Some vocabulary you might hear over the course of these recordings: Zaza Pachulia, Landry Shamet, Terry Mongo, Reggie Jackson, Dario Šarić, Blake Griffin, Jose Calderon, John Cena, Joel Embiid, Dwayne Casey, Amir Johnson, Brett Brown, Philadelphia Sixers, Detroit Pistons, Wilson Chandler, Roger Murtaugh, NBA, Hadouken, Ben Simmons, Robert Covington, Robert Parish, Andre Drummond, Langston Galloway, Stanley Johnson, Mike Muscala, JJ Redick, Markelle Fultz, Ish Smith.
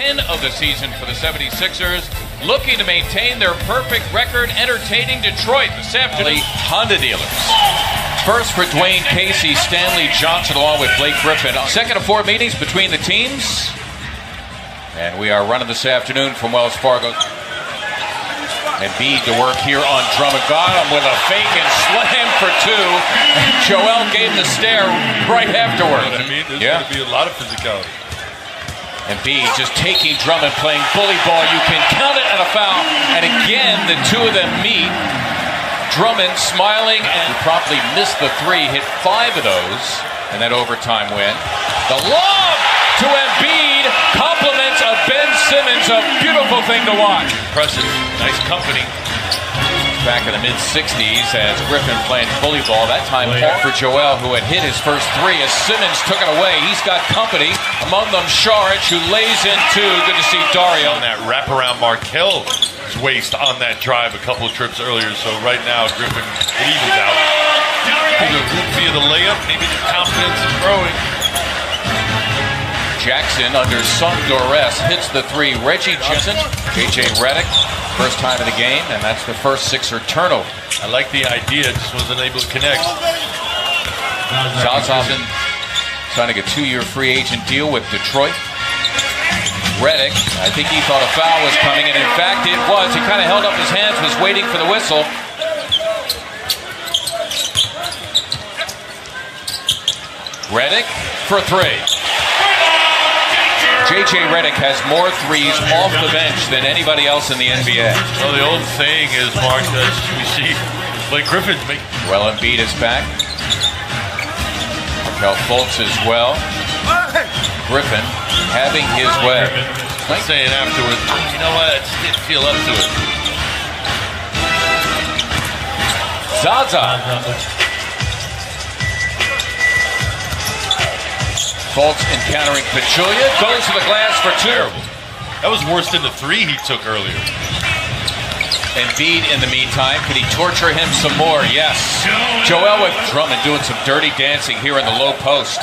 10 of the season for the 76ers, looking to maintain their perfect record, entertaining Detroit this afternoon. Honda dealers. First for Dwayne Casey, Stanley Johnson, along with Blake Griffin. Second of four meetings between the teams. And we are running this afternoon from Wells Fargo. Embiid to work here on Drummond. Got him with a fake and slam for two. And Joel gave the stare right afterward. You know what I mean? There's going to be a lot of physicality. Embiid just taking Drummond, playing bully ball. You can count it on a foul. And again, the two of them meet. Drummond smiling and promptly missed the three, hit five of those, and that overtime win. The lob to Embiid, compliments of Ben Simmons, a beautiful thing to watch. Impressive, nice company. Back in the mid-60s as Griffin playing bully ball, that time for Joel, who had hit his first three as Simmons took it away. He's got company, among them Šarić, who lays in two. Good to see Dario. And that wraparound Markelle waist on that drive a couple of trips earlier, so right now Griffin leaves out. Via the layup, maybe the confidence is growing. Jackson under some duress hits the three. Reggie Jackson, JJ Redick, first time in the game, and that's the first Sixer turnover. I like the idea, just wasn't able to connect. Zaza signing a two-year free agent deal with Detroit. Redick, I think he thought a foul was coming, and in fact it was. He kind of held up his hands, was waiting for the whistle. Redick for three. JJ Redick has more threes off the bench than anybody else in the NBA. Well, the old saying is, Mark, that we see Blake Griffin make. Well, Embiid is back. Markelle Fultz as well. Griffin having his way. I'm saying afterwards, you know what, I just didn't feel up to it. Zaza. Fultz encountering Pachulia, goes to the glass for two. That was worse than the three he took earlier. Embiid, in the meantime, could he torture him some more? Yes. Joel with Drummond doing some dirty dancing here in the low post.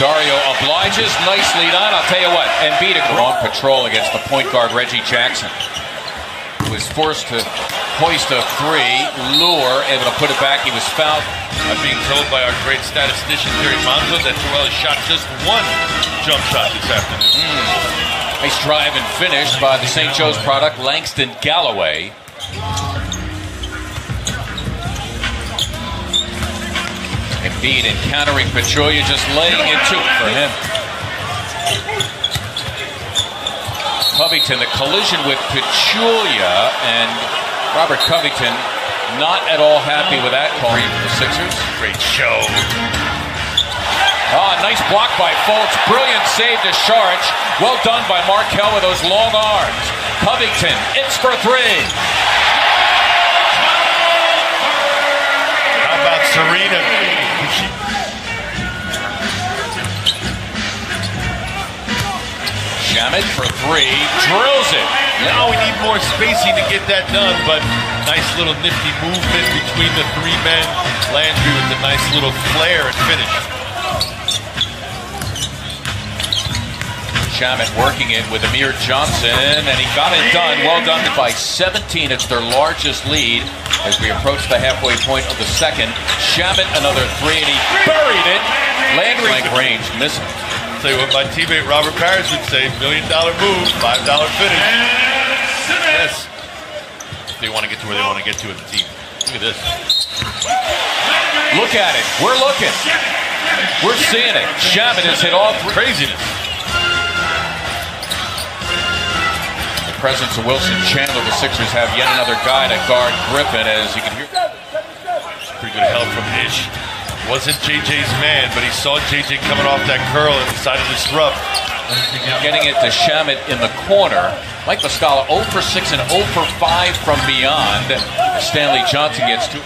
Dario obliges, nice lead on. I'll tell you what, Embiid on patrol against the point guard Reggie Jackson, who was forced to hoist a three. Lure able to put it back. He was fouled. I'm being told by our great statistician Terry Mongo that Joel shot just one jump shot this afternoon. Nice drive and finish by the St. Joe's product Langston Galloway. Embiid encountering Pachulia, just laying in two for him. Covington, the collision with Pachulia, and Robert Covington not at all happy with that call for the Sixers. Great show. Ah, nice block by Fultz. Brilliant save to Šarić. Well done by Markelle with those long arms. Covington, it's for three. How about Serena? Shamet for three, drills it. Now we need more spacing to get that done, but nice little nifty movement between the three men. Landry with a nice little flare and finish. Shamet working it with Amir Johnson, and he got it done. Well done by 17. It's their largest lead as we approach the halfway point of the second. Shamet another three, and he buried it. Landry range missing. Say what my teammate Robert Parish would say: $1 million move, $5 finish. Yes. They want to get to where they want to get to as a team. Look at this. Look at it. We're looking. We're seeing it. Shamet has hit all three. Craziness. Presence of Wilson Chandler, the Sixers have yet another guy to guard Griffin, as you can hear. Pretty good help from Ish. Wasn't JJ's man, but he saw JJ coming off that curl and decided to disrupt. Getting it to Shamet in the corner. Mike Muscala 0 for 6 and 0 for 5 from beyond. Stanley Johnson gets two.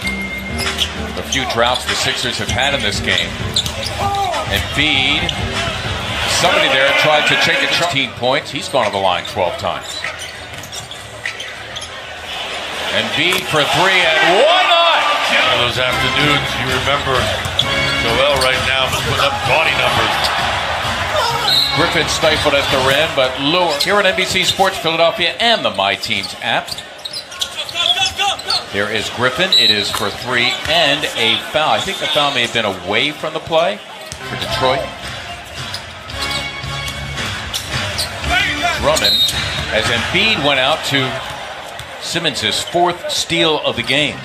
The few droughts the Sixers have had in this game. Embiid, somebody there tried to take a 16 points. He's gone to the line 12 times. Embiid for three, and why not? One of those afternoons, you remember Joel right now putting up gaudy numbers. Griffin stifled at the rim, but Lure here at NBC Sports Philadelphia and the My Teams app. There is Griffin. It is for three and a foul. I think the foul may have been away from the play for Detroit. Drummond, as Embiid went out to Simmons' fourth steal of the game.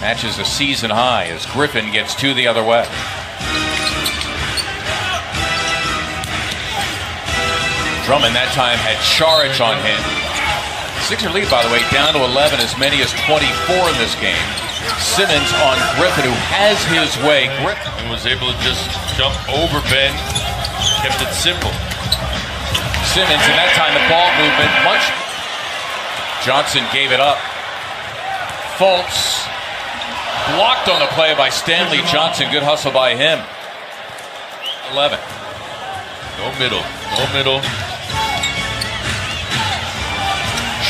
Matches a season high as Griffin gets two the other way. Drummond that time had Šarić on him. Sixer lead, by the way, down to 11, as many as 24 in this game. Simmons on Griffin, who has his way. Griffin was able to just jump over Ben, kept it simple. Simmons, and that time the ball movement, much. Johnson gave it up. Fultz blocked on the play by Stanley Johnson. Good hustle by him. 11. No middle.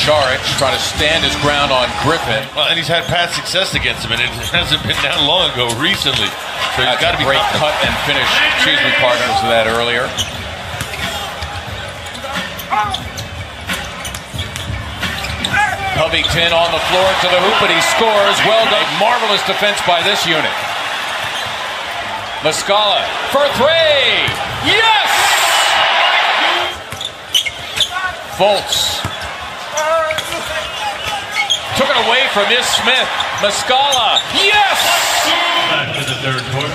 Šarić trying to stand his ground on Griffin. Well, and he's had past success against him, and it hasn't been that long ago recently. So he's got to be great confident. Cut and finish. Excuse me, partners, with that earlier. Covington on the floor to the hoop, but he scores. Well done. Marvelous defense by this unit. Muscala for three. Yes! Fultz. Took it away from Ish Smith. Muscala. Yes! Back to the third quarter.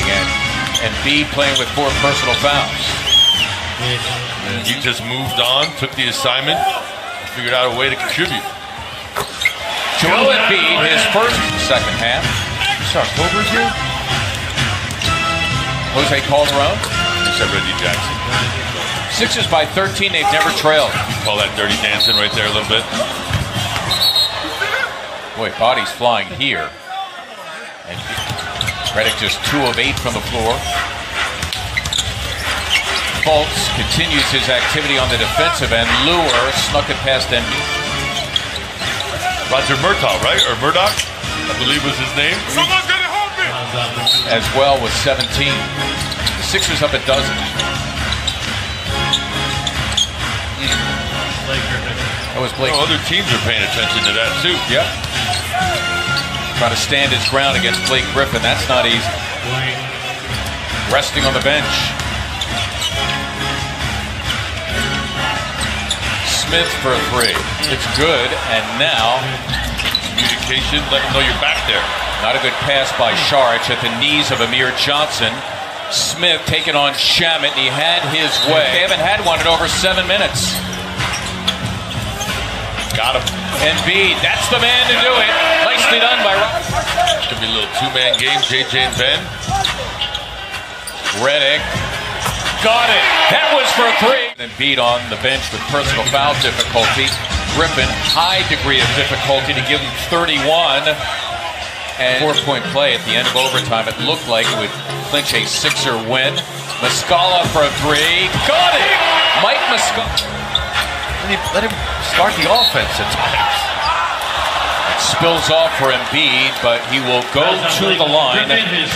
Again, Embiid playing with four personal fouls. And you just moved on, took the assignment, figured out a way to contribute. Joel Embiid, his first second half. It's October here. Jose Calderon. Except Reggie Jackson. Sixers by 13, they've never trailed. You call that dirty dancing right there a little bit. Boy, bodies flying here. And Redick just 2 of 8 from the floor. Fultz continues his activity on the defensive end. Lure snuck it past Embiid. Roger Murtaugh, right? Or Murdoch, I believe was his name. Someone get it, hold me! As well with 17. The Sixers up a dozen. That was Blake. Oh, other teams are paying attention to that too. Yep. Trying to stand his ground against Blake Griffin. That's not easy. Resting on the bench. Smith for a three. It's good, and now communication. Let him know you're back there. Not a good pass by Šarić at the knees of Amir Johnson. Smith taking on Shamet, and he had his way. They haven't had one in over 7 minutes. Got him. Embiid, that's the man to do it. Nicely done by Rob. It's going to be a little two-man game, JJ and Ben. Redick got it. That was for three. Embiid on the bench with personal foul difficulty. Griffin, high degree of difficulty to give him 31. And 4-point play at the end of overtime. It looked like it would clinch a Sixer win. Muscala for a three. Got it. Mike Muscala. Let him start the offense at times. It spills off for Embiid, but he will go to the line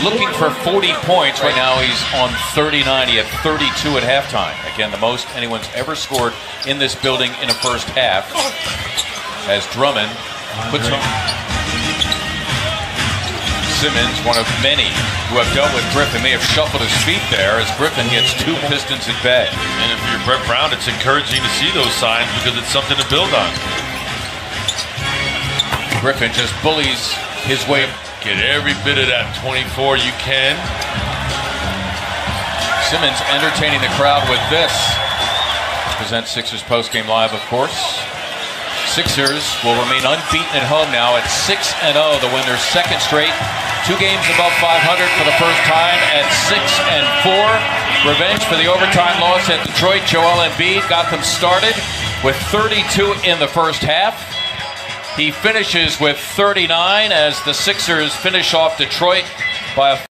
looking for 40 points. Right now he's on 39. He had 32 at halftime. Again, the most anyone's ever scored in this building in a first half. As Drummond puts on Simmons, one of many who have dealt with Griffin. They have shuffled his feet there as Griffin gets 2 Pistons at bay. And if you're Brett Brown, it's encouraging to see those signs because it's something to build on. Griffin just bullies his way. Get every bit of that 24 you can. Simmons entertaining the crowd with this. Presents Sixers postgame live, of course. Sixers will remain unbeaten at home now at 6-0. They'll win their second straight. 2 games above 500 for the first time at 6-4. Revenge for the overtime loss at Detroit. Joel Embiid got them started with 32 in the first half. He finishes with 39 as the Sixers finish off Detroit by a